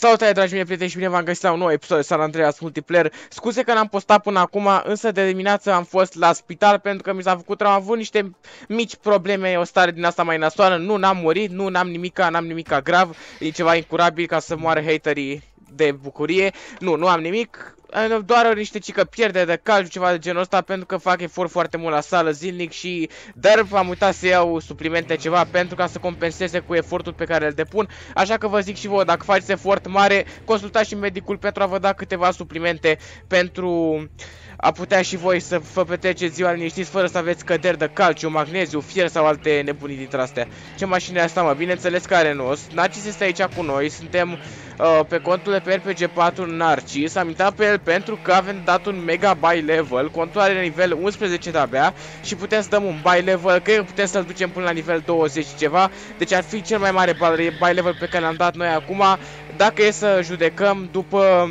Salutare, dragi mei prieteni, și bine v-am găsit la un nou episod de San Andreas Multiplayer. Scuze că n-am postat până acum, însă de dimineață am fost la spital pentru că mi s-a făcut rău, am avut niște mici probleme, o stare din asta mai nasoană. Nu, n-am murit, nu, n-am nimica grav, e ceva incurabil ca să moară haterii de bucurie. Nu, nu am nimic. Doar niște cică pierdere de calciu, ceva de genul ăsta, pentru că fac efort foarte mult la sală zilnic și dar am uitat să iau suplimente ceva pentru ca să compenseze cu efortul pe care îl depun. Așa că vă zic și vouă, dacă faceți efort mare, consultați și medicul pentru a vă da câteva suplimente pentru a putea și voi să vă petreceți ziua liniștiți fără să aveți căderi de calciu, magneziu, fier sau alte nebunii dintre astea. Ce mașină asta, mă? Bineînțeles că are nos. Narcis este aici cu noi, suntem pe contul de pe RPG-4 Narcis. Am intrat pe el pentru că avem dat un mega buy level. Contul are nivel 11 de-abia și putem să dăm un buy level, cred că putem să-l ducem până la nivel 20 ceva. Deci ar fi cel mai mare buy level pe care l-am dat noi acum, dacă e să judecăm după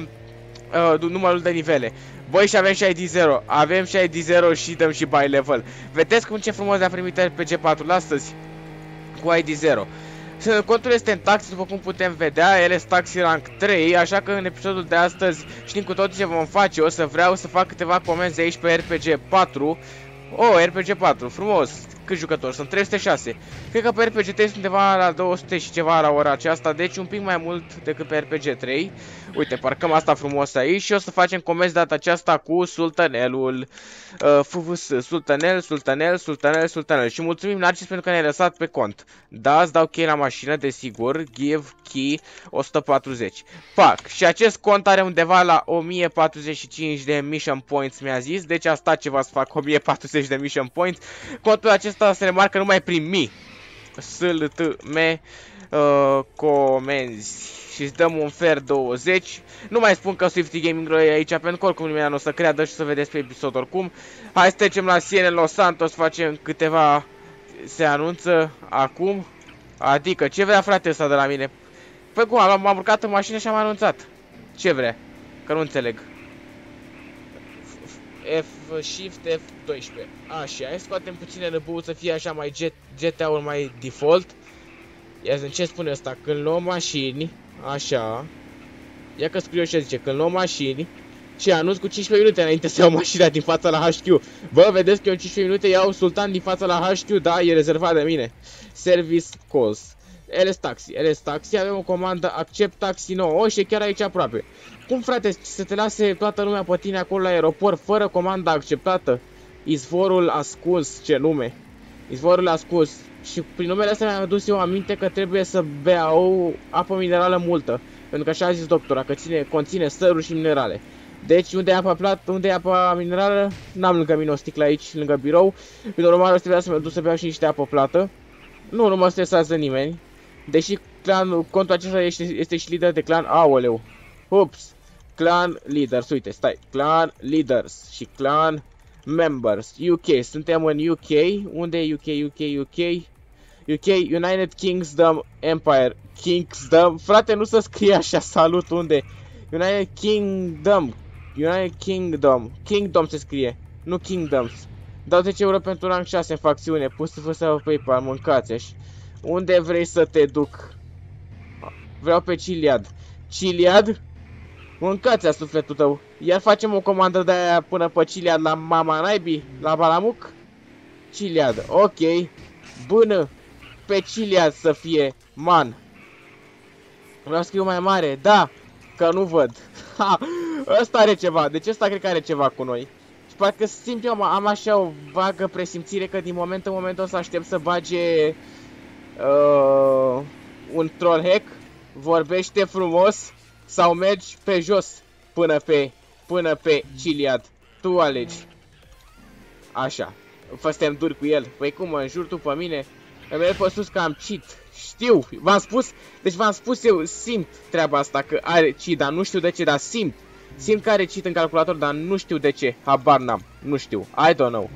numărul de nivele. Băi, și avem și ID 0, avem și ID 0 și dăm și buy level. Vedeți cum ce frumos ne-a primit RPG-4-ul astăzi cu ID 0. Contul este în taxi, după cum putem vedea, LS Taxi Rank 3, așa că în episodul de astăzi știm cu totul ce vom face. O să vreau să fac câteva comenzi aici pe RPG-4. Oh, RPG-4, frumos! Câți jucători? Sunt 306. Cred că pe RPG-3 sunt undeva la 200 și ceva la ora aceasta, deci un pic mai mult decât pe RPG-3. Uite, parcăm asta frumos aici și o să facem comenzi data aceasta cu Sultanelul. Sultanel. Și mulțumim, Narcis, pentru că ne-ai lăsat pe cont. Da, îți dau chei la mașină, desigur. Give key 140. Pac. Și acest cont are undeva la 1045 de mission points, mi-a zis. Deci asta ceva să fac, 1040 de mission points. Contul acesta se remarcă numai prin mi SLTM comenzi și îți dăm un fer 20. Nu mai spun că Swifty Gaming e aici pentru că oricum nimeni nu o să creadă și o să vedeți pe episod oricum. Hai să trecem la CNN Los Santos, facem câteva, se anunță acum. Adică ce vrea frate ăsta de la mine? Păi cum, m-am urcat în mașină și am anunțat. Ce vrea? Că nu înțeleg. F Shift F12. Așa, hai să scoatem puține NB-ul să fie așa mai GTA-ul mai default. Ia zi, ce spune asta? Când luăm mașini, așa. Ia că scriu ce zice, când luăm mașini. Ce anunț cu 15 minute înainte să iau mașina din fața la HQ. Bă, vedeți că eu în 15 minute iau Sultan din fața la HQ, da, e rezervat de mine. Service calls. LS Taxi, LS Taxi, avem o comandă accept taxi nouă și chiar aici aproape. Cum frate, să te lase toată lumea pe tine acolo la aeroport fără comanda acceptată? Izvorul ascuns, ce nume? Izvorul ascuns. Și prin numele astea mi-am adus eu aminte că trebuie să beau apă minerală multă, pentru că așa a zis doctora, că conține săruri și minerale. Deci unde e apa minerală? N-am lângă mine o sticlă aici, lângă birou. Prin normal, trebuie să mă duc să beau și niște apă plată. Nu, nu mă stresează nimeni. Deși clanul, contul acesta este și lider de clan. Aoleu. Ups. Clan leaders. Uite, stai. Clan leaders și clan members. UK. Suntem în UK. Unde e UK? UK, United Kingdom Empire. Kingdom. Frate, nu se scrie așa. Salut, unde? United Kingdom. Kingdom se scrie. Nu Kingdoms. Dau 10 euro pentru rang 6 în facțiune. Pus să vă PayPal, mâncați-și. Unde vrei să te duc? Vreau pe Ciliad. Ciliad? Mâncați-a sufletul tău. Iar facem o comandă de aia până pe Ciliad la Mama Naibi, la Balamuc? Ciliad, ok. Bună. Pe Ciliad să fie. Man. Vreau să scriu mai mare, da. Că nu văd. Ha, ăsta are ceva, deci ăsta cred că are ceva cu noi. Parcă simt eu, am așa o vagă presimțire că din moment în moment o să aștept să bage un troll hack. Vorbește frumos sau mergi pe jos până pe Ciliad. Tu alegi. Așa. Făstem duri cu el. Păi cum mă înjur tu pe mine? Îmi merg pe sus că am cheat. Știu, v-am spus. Deci v-am spus eu, simt treaba asta că are cheat, dar nu știu de ce, dar simt. Simt că are cheat în calculator, dar nu știu de ce. Habar n-am. Nu știu. I don't know.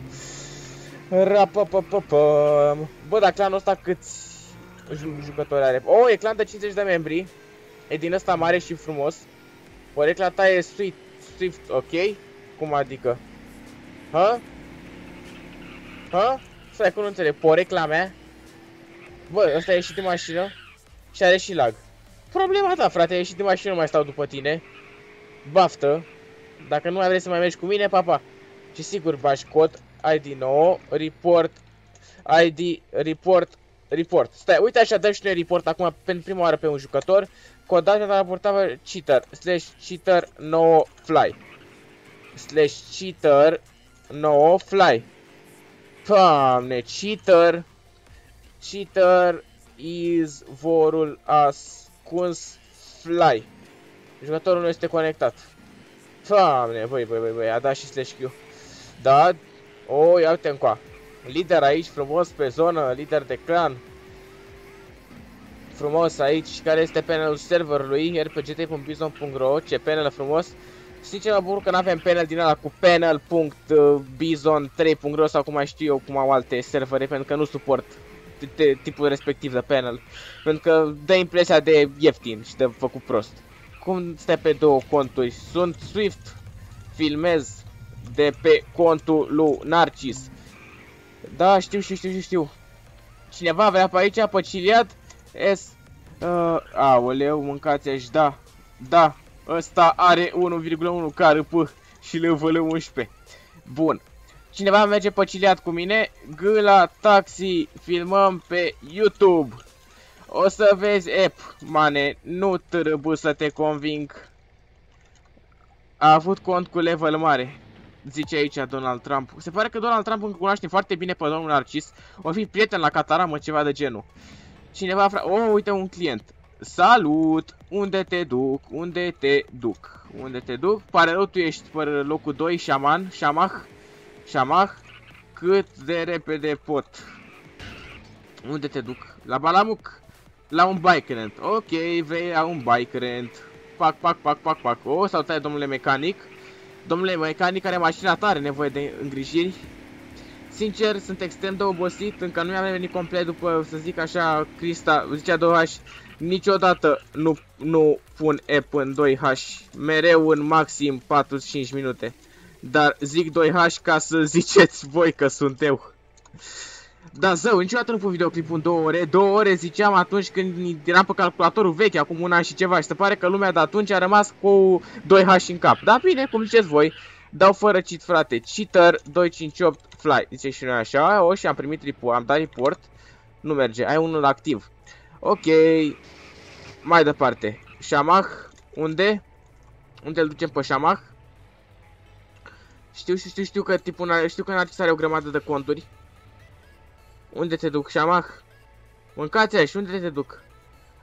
Bă, dar clanul ăsta câți jucători are? O, oh, e clan de 50 de membri. E din ăsta mare și frumos. Porecla ta e Swift, ok? Cum adică? Hă? Hă? Stai, cum nu înțeleg. Porecla mea? Bă, ăsta a ieșit din mașină și are și lag. Problema ta, frate, ai ieșit din mașină, nu mai stau după tine. Baftă. Dacă nu mai vrei să mai mergi cu mine, papa. Și sigur, bași cod, ID 9, report, ID, report. Stai, uite așa, dăm și noi report acum pentru prima oară pe un jucător. Codat de raportare cheater, /cheater9fly. /cheater9fly. Doamne, cheater Izvorul ascuns fly. Jucătorul nu este conectat. Doamne, băi, a dat și /Q. Da, o, ia uite încoa. Lider aici, frumos pe zonă, lider de clan. Frumos aici, care este panelul serverului, rpg3.bizone.ro, ce panel frumos. Sincer, mă bucur că n-avem panel din ala cu panel.bizone3.ro sau cum mai știu eu, cum au alte servere, pentru că nu suport tipul respectiv de panel. Pentru că dă impresia de ieftin și de făcut prost. Cum stai pe două conturi? Sunt Swift, filmez de pe contul lui Narcis. Da, știu. Cineva vrea pe aici, pe Ciliad? Aoleu, mâncați aș da. Da, ăsta are 1,1 KRP și level 11. Bun. Cineva merge pe Ciliad cu mine? Gâla taxi, filmăm pe YouTube. O să vezi app, mane, nu trebuie să te conving. A avut cont cu level mare. Zice aici Donald Trump. Se pare că Donald Trump încă cunoaște foarte bine pe domnul Narcis. O fi prieten la cataramă, ceva de genul. Cineva, uite un client. Salut! Unde te duc? Unde te duc? Pare rău, tu ești pe locul 2, șaman, șamah. Cât de repede pot. Unde te duc? La Balamuc? La un bike rent. Ok, vrei la un bike rent. Pac. O, salutare, domnule mecanic. Domnule mecanic, are mașina ta, are nevoie de îngrijiri. Sincer, sunt extrem de obosit, încă nu mi-am venit complet după, să zic așa, Crista, zicea 2H, niciodată nu pun app în 2H, mereu în maxim 45 minute. Dar zic 2H ca să ziceți voi că sunt eu. Da, zău, niciodată nu pun videoclipul în 2 ore, 2 ore ziceam atunci când eram pe calculatorul vechi, acum 1 an și ceva, și se pare că lumea de atunci a rămas cu 2H în cap. Da, bine, cum ziceți voi. Dau fără cheat, frate. Cheater 258 fly. Zice și noi așa. O, și am primit report. Am dat report. Nu merge. Ai unul activ. Ok. Mai departe. Șamah. Unde? Unde îl ducem pe Șamah? Știu că tipul, știu că Narcis are o grămadă de conturi. Unde te duc, Șamah? Mâncați-a și unde te duc?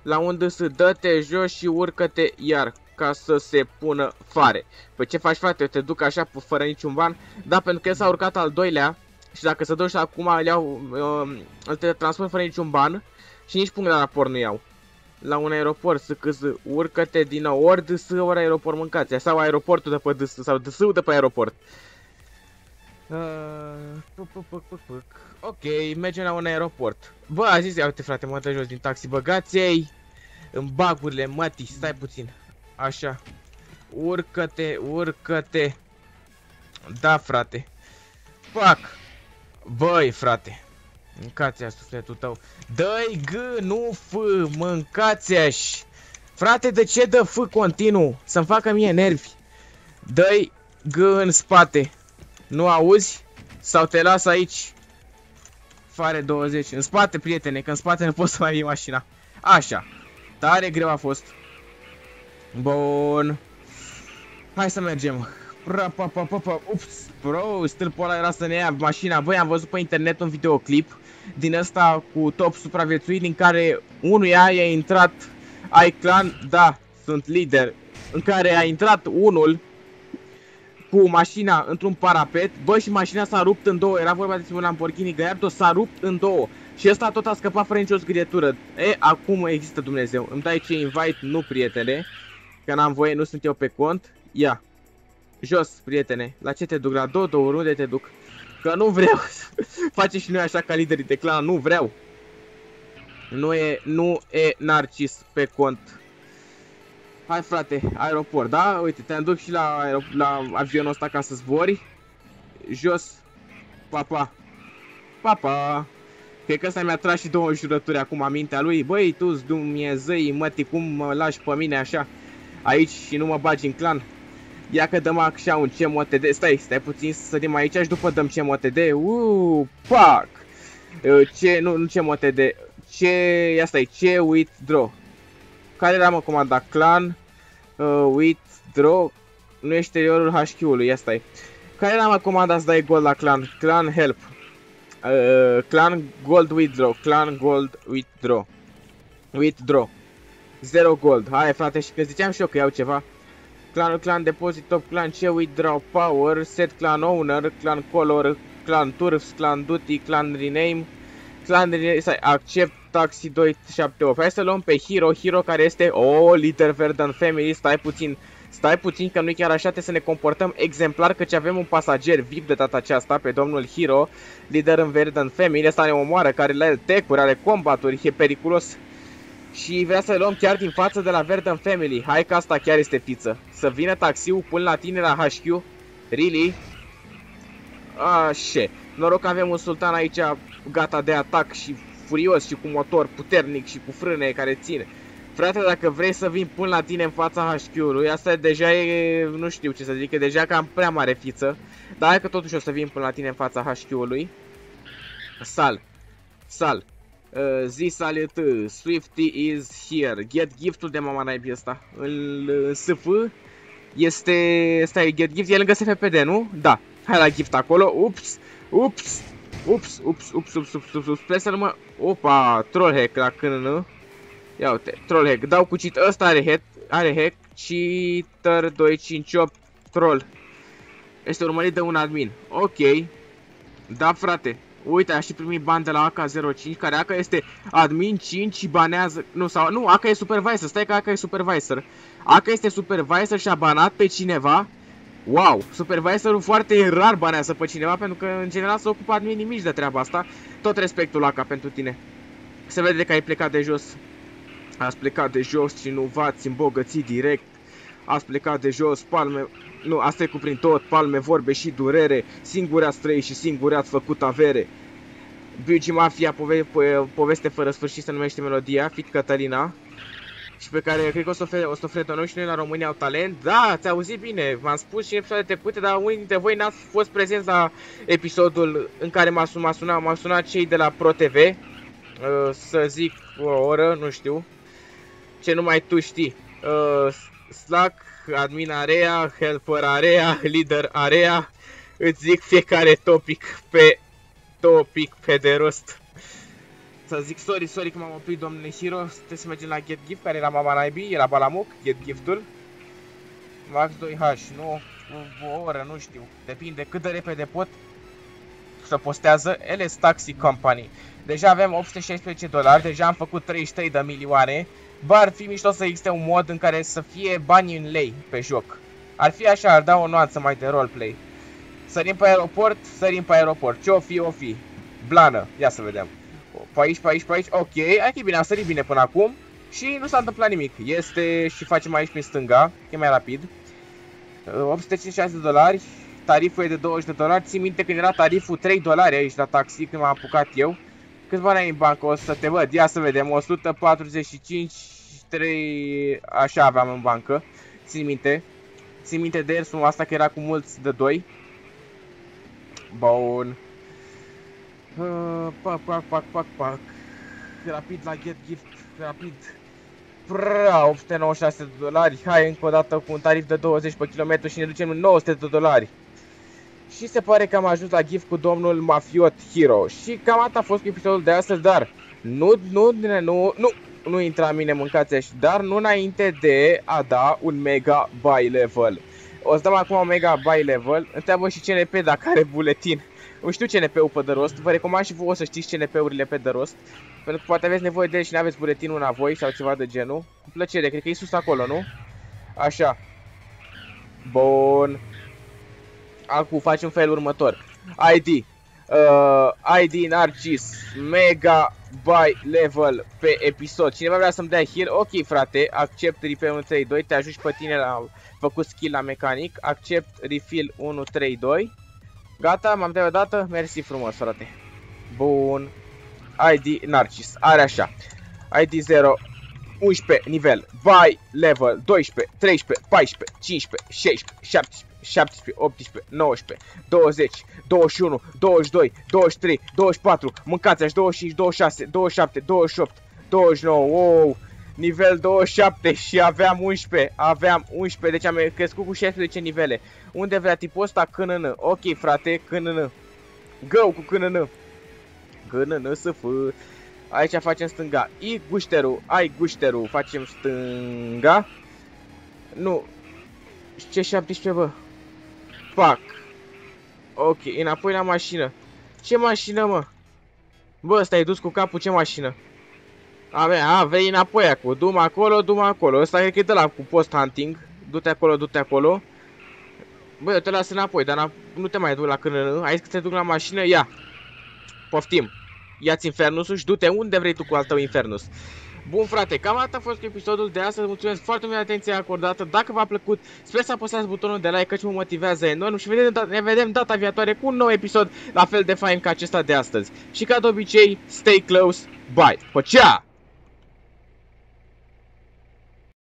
La unde să dă-te jos și urcă-te iar. Ca să se pună fare. Păi ce faci, frate? Eu te duc așa fără niciun ban. Da, pentru că s-a urcat al doilea. Și dacă se duci acum, îl iau, te transport fără niciun ban. Și nici punct la raport nu iau. La un aeroport, să urcă-te din nou. Ori DS, ori aeroport, mâncați. Sau aeroportul de pe DS, sau DS-ul de pe aeroport. Ok, mergem la un aeroport. Bă, a zis, ia uite, frate, mă dă jos din taxi. Băgați-i în bagurile, mătii, stai puțin. Așa, urcă-te, da, frate, fac, băi, frate, mâncați-a sufletul tău, dă-i g, nu f, mâncați-aș, frate, de ce dă f continuu, să-mi facă mie nervi, dă-i g în spate, nu auzi, sau te las aici, fare 20, în spate, prietene, că în spate nu poți să mai vii mașina, așa, tare greu a fost. Bun. Hai să mergem. Ups, bro, stâlpul ăla era să ne ia mașina. Băi, am văzut pe internet un videoclip din ăsta cu top supraviețuit, din care unuia i-a intrat iClan, da, sunt lider, în care a intrat unul cu mașina într-un parapet. Bă, și mașina s-a rupt în două. Era vorba despre un Lamborghini Gaiardo, s-a rupt în două. Și ăsta tot a scăpat fără nicio zgârietură. E, acum există Dumnezeu. Îmi dai ce invite? Nu, prietene, că n-am voie, nu sunt eu pe cont. Ia, jos, prietene. La ce te duc? La două, unde te duc? Că nu vreau. Face și noi așa ca liderii de clan, nu vreau. Nu e Narcis pe cont. Hai, frate, aeroport, da? Uite, te-am duc și la avionul ăsta ca să zbori. Jos. Papa. Cred că ăsta mi-a tras și două jurături acum amintea lui. Băi, tu-s Dumnezeii mătii, cum mă lași pe mine așa aici și nu mă bagi în clan? Ia că dăm așa un CMOTD. Stai puțin să sărim aici și după dăm CMOTD. Pac! Ce, nu CMOTD. Ce, ia stai, ce withdraw. Care era, mă, comanda? Clan withdraw. Nu exteriorul HQ-ului, ia stai. Care era, mă, comanda să dai gold la clan? Clan help. Clan gold withdraw. Clan gold withdraw. 0 gold. Hai, frate, și că ziceam și eu că iau ceva. Clanul, clan deposit, top clan, ce withdraw power, set clan owner, clan color, clan turfs, clan duty, clan rename, clan rename, stai, accept taxi 278. Hai să luăm pe Hero, Hero care este leader Verdant Family. Stai puțin că nu-i chiar așa, trebuie să ne comportăm exemplar, căci avem un pasager VIP de data aceasta, pe domnul Hero, lider în Verdant Family. Asta ne omoară, care are tech-uri, are combaturi, e periculos. Și vrea să luăm chiar din față de la Verdant Family. Hai că asta chiar este fiță. Să vină taxiul până la tine la HQ. Really? Așa. Noroc că avem un sultan aici gata de atac și furios și cu motor puternic și cu frâne care ține. Frate, dacă vrei să vin până la tine în fața HQ-ului, asta deja e, nu știu ce să zic, e deja cam prea mare fiță. Dar hai că totuși o să vin până la tine în fața HQ-ului. Sal. Zi salut, Swifty is here. Get gift-ul de Mama Naibi ăsta. În SF este... Stai, get gift, e lângă SFPD, nu? Da. Hai la gift acolo. Ups. Trebuie să nu mă... Opa, troll hack la cână. Ia uite, troll hack. Dau cu cheat. Ăsta are hack. Cheater 258 troll. Este urmărit de un admin. Ok. Da, frate. Uite, aș și primi bani de la AK05, care AK este admin 5 și banează... Nu, sau, nu, AK e supervisor, stai că AK e supervisor. AK este supervisor și a banat pe cineva. Wow, supervisorul foarte rar banează pe cineva, pentru că în general se ocupă adminii mici de treaba asta. Tot respectul AK pentru tine. Se vede că ai plecat de jos. Ați plecat de jos și nu v-ați îmbogățit direct. Ați plecat de jos, palme... Nu, asta e cu prin tot, palme, vorbe și durere. Singuri ați trăit și singuri ați făcut avere. BG Mafia, poveste fără sfârșit, se numește melodia, fit Catalina. Și pe care cred că o să ofere noi și noi la România au talent. Da, ți-a auzit bine, v-am spus și în episoade trecute, dar unii dintre voi n-ați fost prezenți la episodul în care m-a sunat cei de la Pro TV. Să zic o oră, nu știu. Ce numai tu știi. Slack, admin area, helper area, leader area. Îți zic fiecare topic pe de rost. Să zic sorry că m-am oprit, domnule Hero. Trebuie să mergem la Get Gift, care era Mama Naibi, era Balamuc, Get Gift-ul. Max 2H, nu, o oră, nu știu. Depinde cât de repede pot să postează LS Taxi Company. Deja avem 816 dolari, deja am făcut 33 de milioane. Bă, ar fi mișto să existe un mod în care să fie bani în lei pe joc. Ar fi așa, ar da o nuanță mai de roleplay. Sărim pe aeroport. Ce o fi? Blană. Ia să vedem. Pe aici. Ok, hai că e bine, am sărit bine până acum. Și nu s-a întâmplat nimic. Este și facem aici prin stânga, e mai rapid. 856 de dolari. Tariful e de 20 de dolari. Țin minte când era tariful 3 dolari aici la taxi, când m-am apucat eu. Câți bani ai în bancă? O să te văd. Ia să vedem. 145, 3... Așa aveam în bancă. Țin minte de ersul asta că era cu mulți de 2. Bun. Pac. Rapid la Get Gift. Rapid. 896 de dolari. Hai încă o dată cu un tarif de 20 pe kilometru și ne ducem în 900 de dolari. Și se pare că am ajuns la gift cu domnul Mafiot Hero. Și cam atât a fost cu episodul de astăzi, dar nu intra la mine, mâncați așa, dar nu înainte de a da un mega buy level. O să dăm acum un mega buy level. Întreabă și CNP dacă are buletin. Nu știu CNP-ul pe de rost, vă recomand și voi să știți CNP-urile pe de rost, pentru că poate aveți nevoie de ele și nu aveți buletinul la voi sau ceva de genul. Cu plăcere, cred că e sus acolo, nu? Așa. Bun. Acum facem felul următor. ID Narcis, mega buy level pe episod. Cineva vrea să-mi dea heal? Ok, frate, accept refill 132. Te ajungi pe tine, am făcut skill la mecanic. Accept refill 132. Gata, m-am dat o dată. Mersi frumos, frate. Bun. ID Narcis. Are așa. ID 0, 11, nivel, by, level, 12, 13, 14, 15, 16, 17, 18, 19, 20, 21, 22, 23, 24, mâncați-aș, 25, 26, 27, 28, 29, wow, nivel 27 și aveam 11, deci am crescut cu 16 nivele. Unde vrea tipul ăsta? Cânână, ok frate, cânână, go cu cânână, cânână să fă. Aici facem stânga, i gușterul, ai gușterul, facem stânga. Nu, ce 17 bă? Pac. Ok, înapoi la mașină. Ce mașină mă? Bă, ăsta e dus cu capul, ce mașină? A, vei înapoi acolo, du-mă acolo, du-mă acolo. Ăsta cred că e de la cu post hunting. Du-te acolo, du-te acolo. Bă, eu te las înapoi, dar nu te mai duc la cână. Aici că te duc la mașină, ia. Poftim. Ia-ți Infernusul și du-te unde vrei tu cu al tău Infernus. Bun frate, cam atât a fost episodul de astăzi. Mulțumesc foarte mult de atenție acordată. Dacă v-a plăcut, sper să apăsați butonul de like, căci mă motivează enorm. Și ne vedem data viitoare cu un nou episod la fel de fain ca acesta de astăzi. Și ca de obicei, stay close, bye! Păcea!